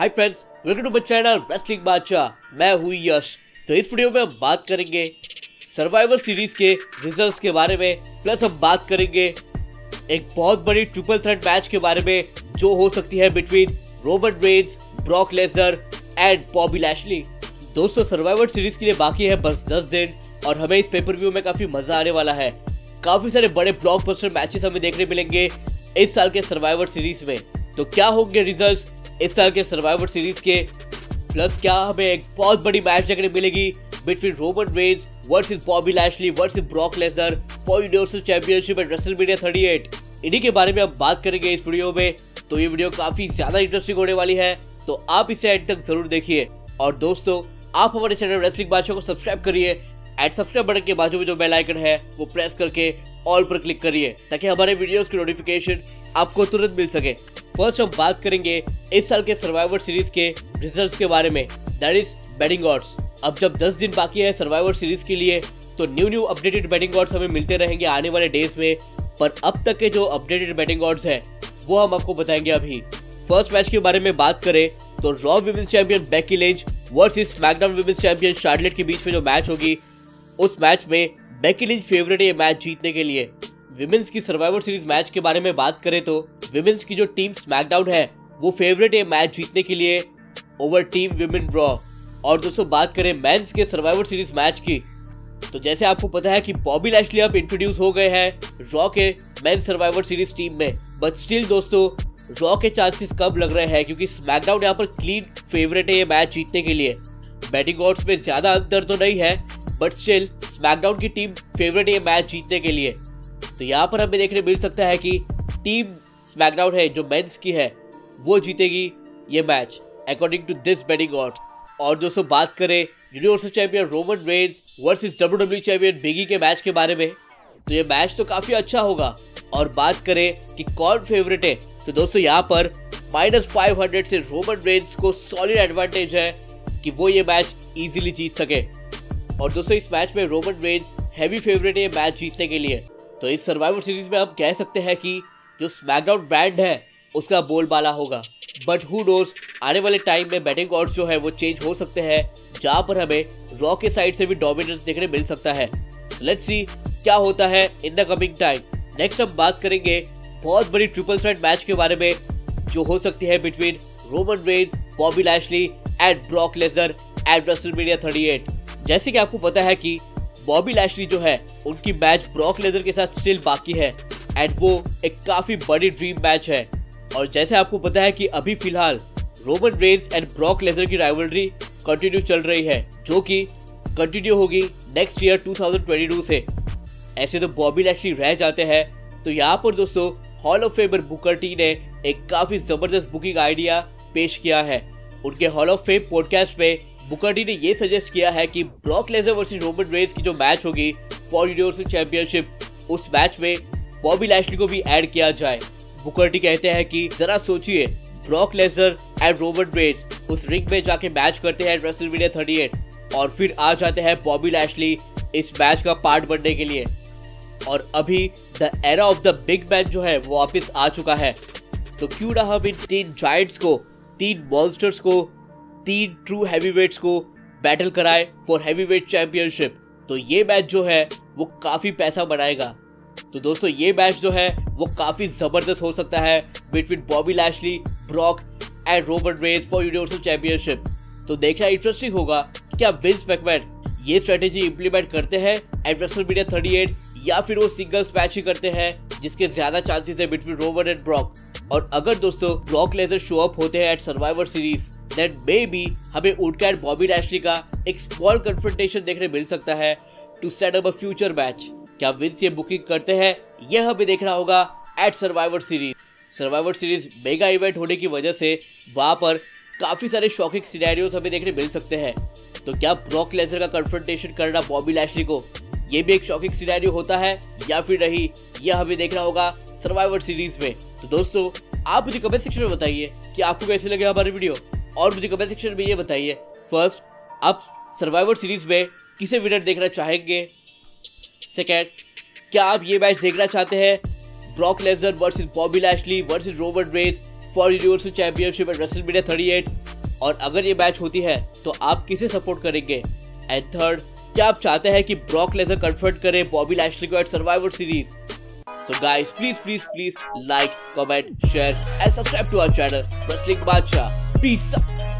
Hi friends, welcome to my channel wrestling बादशाह। मैं हूँ यश। तो इस वीडियो में हम बात करेंगे सर्वाइवर सीरीज के रिजल्ट्स के बारे में, प्लस हम बात करेंगे एक बहुत बड़ी ट्रिपल थ्रेट मैच के बारे में जो हो सकती है between Robert Reigns, Brock Lesnar and Bobby Lashley. दोस्तों, सर्वाइवर सीरीज के लिए बाकी है बस 10 दिन और हमें इस पेपर व्यू में काफ़ी मज़ा आने वाला है। काफ़ी सारे बड़े ब्लॉकबस्टर मैचेस हमें देखने मिलेंगे इस साल के सर्वाइवर सीरीज में। तो क्या होंगे रिजल्ट्स इस साल के सर्वाइवर सीरीज के, प्लस क्या हमें एक बहुत बड़ी मैच देखने मिलेगी between Roman Reigns versus Bobby Lashley versus Brock Lesnar for universal championship and WrestleMania 38। इन्हीं के बारे में हम बात करेंगे इस वीडियो में। तो ये वीडियो काफ़ी ज़्यादा इंटरेस्टिंग होने वाली है, तो आप इसे एंड तक ज़रूर देखिए। और दोस्तों, आप हमारे चैनल रेसलिंग बादशाह को सब्सक्राइब करिए एंड सब्सक्राइब बटन के बाजू में जो बेल आइकन है वो प्रेस करके ऑल पर क्लिक करिए ताकि हमारे वीडियोस की नोटिफिकेशन आपको तुरंत मिल सके। फर्स्ट हम बात करेंगे इस साल के सर्वाइवर सीरीज के रिजल्ट्स के बारे में, दैट इज बैटिंग ऑड्स। अब जब 10 दिन बाकी है सर्वाइवर सीरीज के लिए तो न्यू अपडेटेड बैटिंग ऑड्स हमें मिलते रहेंगे आने वाले डेज में, पर अब तक के जो अपडेटेड बैटिंग ऑड्स हैं वो हम आपको बताएंगे। अभी फर्स्ट मैच के बारे में बात करें तो Raw women's champion Becky Lynch versus SmackDown women's champion Charlotte के बीच में जो मैच होगी, उस मैच में बेकी लिंच फेवरेट है ये मैच जीतने के लिए। विमेंस की सर्वाइवर सीरीज मैच के बारे में बात करें तो विमेंस की जो टीम स्मैकडाउन है वो फेवरेट है मैच जीतने के लिए ओवर टीम विमेन रॉ। और दोस्तों, बात करें मेंस के सर्वाइवर सीरीज मैच की तो जैसे आपको पता है कि बॉबी लैशली अब इंट्रोड्यूस हो गए हैं रॉ के मेंस सर्वाइवर सीरीज टीम में, बट स्टिल दोस्तों रॉ के चांसेस कम लग रहे हैं क्योंकि स्मैकडाउन यहाँ पर क्लीन फेवरेट है ये मैच जीतने के लिए। बैटिंग ऑड्स में ज़्यादा अंतर तो नहीं है, बट स्टिल स्मैकडाउन की टीम फेवरेट है मैच जीतने के लिए। तो यहाँ पर हमें देखने मिल सकता है कि टीम स्मैकडाउन है जो मेंस की है वो जीतेगी ये match according to this betting odds. और दोस्तों, बात करें universal champion Roman Reigns versus WWE champion Big E के मैच के बारे में तो ये मैच तो काफ़ी अच्छा होगा। और बात करें कि कौन फेवरेट है तो दोस्तों यहाँ पर -500 से रोमन रेंस को सॉलिड एडवांटेज है कि वो ये मैच ईजिली जीत सके। और दोस्तों, इस मैच में रोमन रेंस हैवी फेवरेट है मैच जीतने के लिए। तो इस सर्वाइवर सीरीज में हम कह सकते हैं कि जो स्मैकडाउन ब्रांड है उसका बोलबाला होगा, बट हु नोस आने वाले टाइम में बैटिंग ऑड्स जो है वो चेंज हो सकते हैं जहाँ पर हमें रॉ के साइड से भी डोमिनेंस देखने मिल सकता है। लेट्स सी क्या होता है in the coming time. Next हम बात करेंगे बहुत बड़ी ट्रिपल थ्रेट मैच के बारे में जो हो सकती है between Roman Reigns, Bobby Lashley and Brock Lesnar at WrestleMania 38। जैसे कि आपको पता है कि बॉबी लैशली जो है उनकी मैच ब्रॉक लेसनर के साथ स्टिल बाकी है एंड वो एक काफ़ी बड़ी ड्रीम मैच है। और जैसे आपको पता है कि अभी फिलहाल Roman Reigns and Brock Lesnar की राइवलरी कंटिन्यू चल रही है जो कि कंटिन्यू होगी नेक्स्ट ईयर 2022 से। ऐसे तो बॉबी लैशली रह जाते हैं, तो यहाँ पर दोस्तों Hall of Famer Booker T ने एक काफ़ी ज़बरदस्त बुकिंग आइडिया पेश किया है। उनके हॉल ऑफ फेम पॉडकास्ट में बुकर टी ने ये सजेस्ट किया है कि Brock Lesnar versus Roman Reigns की जो मैच होगी फॉर यूनिवर्सल चैंपियनशिप, उस मैच में बॉबी लैशली को भी ऐड किया जाए। बुकर टी कहते हैं कि जरा सोचिए, Brock Lesnar and Roman Reigns उस रिंग में जाके मैच करते हैं रेसलमेनिया 38 और फिर आ जाते हैं बॉबी लैशली इस मैच का पार्ट बनने के लिए। और अभी the era of the big man जो है वो वापस आ चुका है, तो क्यों ना हम इन 3 जायंट्स को, 3 मॉन्स्टर्स को, 3 ट्रू हैवीवेट्स को बैटल कराए फॉर हैवीवेट चैंपियनशिप। तो ये मैच जो है वो काफ़ी पैसा बनाएगा। तो दोस्तों, ये मैच जो है वो काफ़ी ज़बरदस्त हो सकता है between Bobby Lashley, Brock and Roman Reigns for universal championship. तो देखना इंटरेस्टिंग होगा क्या विंस मैकमैन ये स्ट्रेटेजी इंप्लीमेंट करते हैं एट रेसलमेनिया 38 या फिर वो सिंगल्स मैच ही करते हैं जिसके ज़्यादा चांसेस है बिटवीन रोमन एंड ब्रॉक। और अगर दोस्तों ब्रॉक लेसनर शो अप होते हैं at survivor series, then may be हमें उनका एंड बॉबी लैशली का एक स्मॉल कन्फ्रंटेशन देखने मिल सकता है to set up a future match. क्या विंस ये बुकिंग करते हैं यह हमें देखना होगा at survivor series. Survivor series mega event होने की वजह से वहाँ पर काफ़ी सारे शॉकिंग सिनेरियोज हमें देखने मिल सकते हैं। तो क्या ब्रॉक लेसनर का कन्फ्रंटेशन करना बॉबी लैशली को, ये भी एक शॉकिंग सिनेरियो होता है या फिर नहीं, यह हमें देखना होगा सर्वाइवर सीरीज में। तो दोस्तों, आप मुझे कमेंट सेक्शन में बताइए कि आपको कैसे लगे हमारी वीडियो, और मुझे कमेंट सेक्शन में ये बताइए फर्स्ट, आप सर्वाइवर सीरीज में किसे विनर देखना चाहेंगे? सेकेंड, क्या आप ये मैच देखना चाहते हैं Brock Lesnar versus Bobby Lashley versus Roman Reigns for universal championship at WrestleMania 38। और अगर ये मैच होती है तो आप किसे सपोर्ट करेंगे? एंड थर्ड, क्या आप चाहते हैं कि ब्रॉक लेजर कन्फर्ट करे बॉबी लैशली को at survivor series? So guys please please please like, comment, share and subscribe to our channel wrestling बादशाह। पीस।